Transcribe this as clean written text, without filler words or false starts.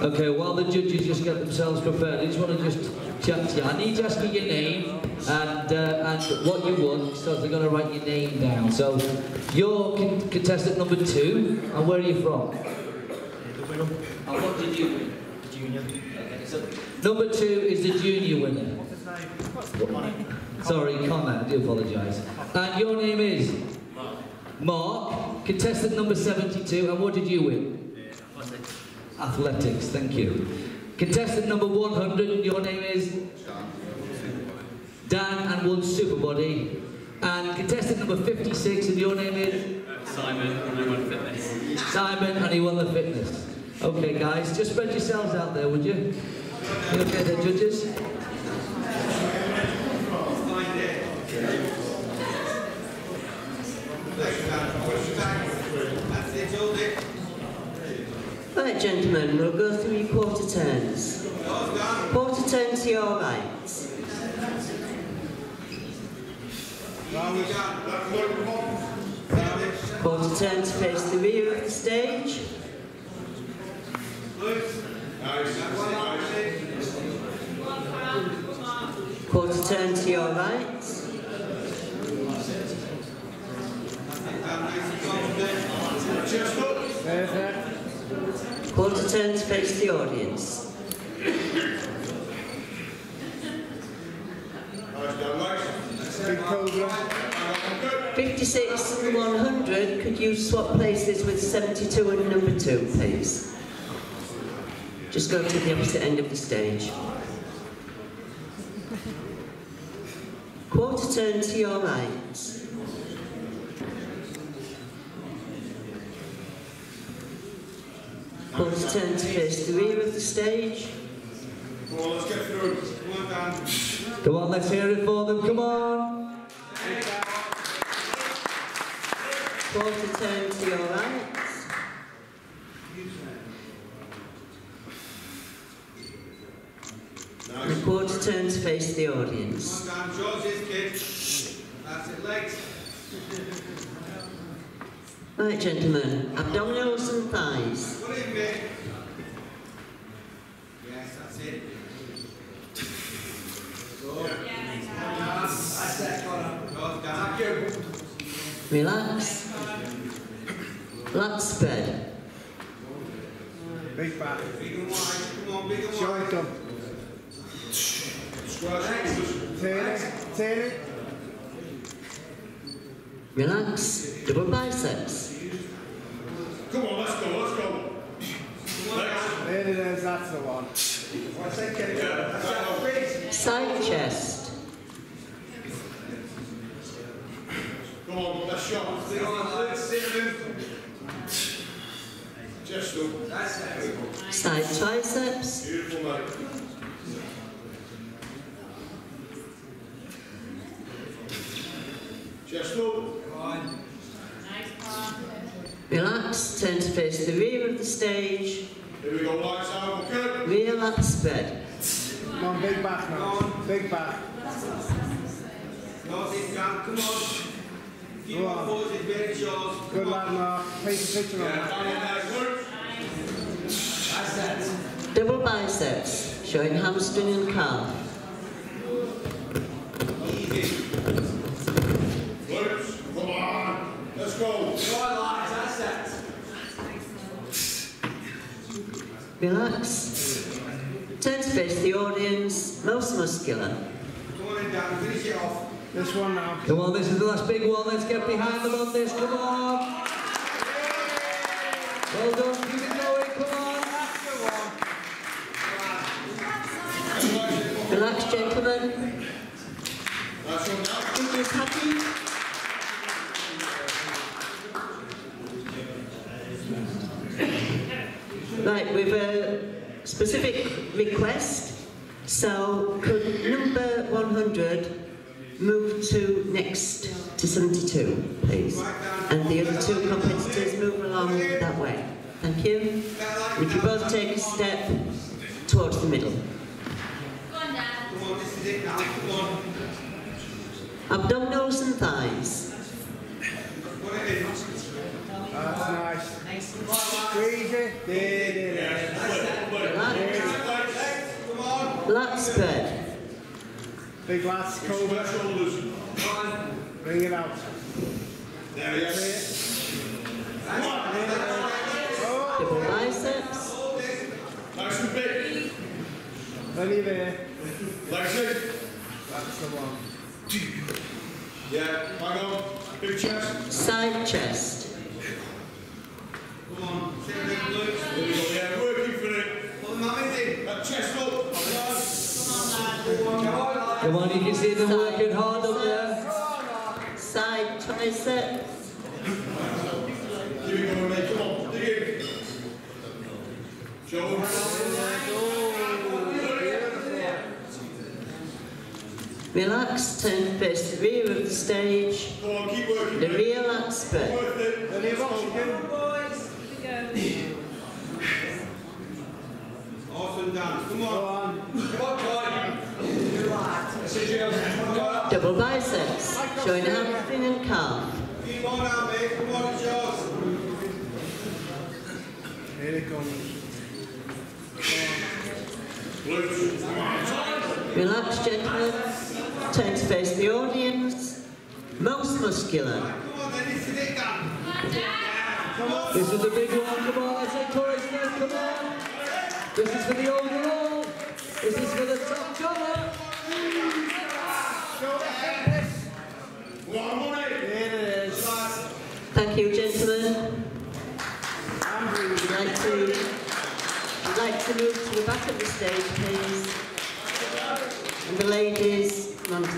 Okay, while the judges just get themselves prepared, I just want to just chat to you. I need to ask you your name and what you want, so they're going to write your name down. So, you're contestant number 2, and where are you from? And what did you win? Junior. Okay, so number 2 is the junior winner. What's his name? What's the name? Sorry, Connor, I do apologise. And your name is? Mark. Mark, contestant number 72, and what did you win? Athletics, thank you. Contestant number 100, your name is? Dan and one Superbody. And contestant number 56, and your name is? Simon, and I won fitness. Simon, and he won the fitness. Okay guys, just spread yourselves out there, would you? You okay there, judges? Right, gentlemen, we'll go through your quarter turns. Quarter turn to your right. Quarter turn to face the rear of the stage. Quarter turn to your right. Quarter turn to face the audience. Right. 56 and 100, could you swap places with 72 and number 2, please? Just go to the opposite end of the stage. Quarter turn to your right. Quarter turn to face the rear of the stage. Well, let's get through. Come on, let's hear it for them, come on! Quarter turn to your right. And quarter turn to face the audience. That's it, legs. Right, gentlemen, abdominals and thighs. Yes, that's it. Relax. Lat spread. Big back. Joint up. Turn it. Relax. Double biceps. Come on, let's go, let's go. There it is, that's the one. Side chest. Come on, let's shot. Side triceps. Beautiful, mate. Chest up. Relax, turn to face the rear of the stage. Here we go, lights out, okay? Rear lat spread. Come on, big back now. Big back. Come on. Keep on forward, very short. Good lad, Mark. Take the picture on that. Double biceps, showing hamstring and calf. Easy. Works. Come on. Let's go. Relax. Turn to face the audience, most muscular. Come on, Dan, finish it off. This one now. Come on, this is the last big one. Let's get behind them on this. Come on. Well done. Keep it going. Come on. That's the one. Relax, gentlemen. That's one now. Everyone's happy. Right, we've a specific request. So, could number 100 move to next to 72, please. And the other two competitors move along that way. Thank you. Would you both take a step towards the middle? Abdominals and thighs. That's nice. Luxford. Big lads, Cobra. Bring it out. There he is. Double biceps. Nice and big. Only there. That's it. That's the one. Yeah, hang on. Big chest. Side chest. Come on. Yeah, working for it. Come on, that chest up. Come on, you can see them working hard up there. Side tricep. Relax, turn face to rear of the stage. The rear lax bit. Awesome, Dan. Come on. Come on, double biceps, showing hamstring and calf. Keep on out, mate. Come on, it's yours. Here it comes. Relax, gentlemen. Turn to face the audience. Most muscular. Come on, then, it's it, Dan. Come on. This is a big one. Come on, let's encourage them. Come on. This is for the overall. This is for the top dollar. Thank you, gentlemen. I'd like to move to the back of the stage, please. And the ladies.